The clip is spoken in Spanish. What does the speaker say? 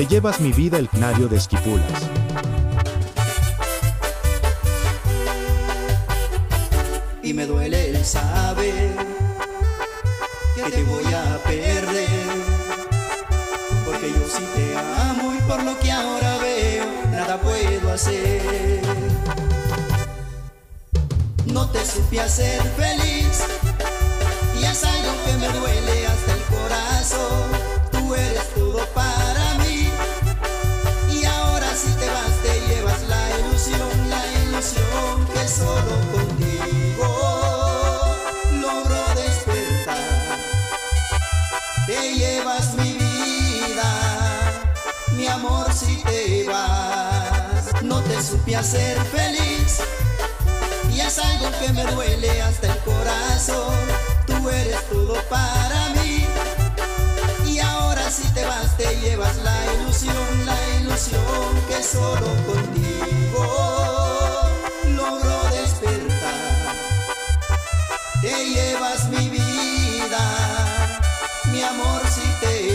Te llevas mi vida el Knario de Esquipulas. Y me duele el saber que te voy a perder, porque yo sí te amo y por lo que ahora veo nada puedo hacer. No te supe hacer feliz y es algo que me duele hasta el corazón. Tú eres todo para mí y ahora si te vas te llevas la ilusión que solo contigo logro despertar. Te llevas mi vida, mi amor, si te vas. No te supe hacer feliz y es algo que me duele hasta el corazón. Tú eres todo para mí y ahora si te vas te llevas la ilusión que solo contigo logro despertar. Te llevas mi vida, mi amor, si te vas.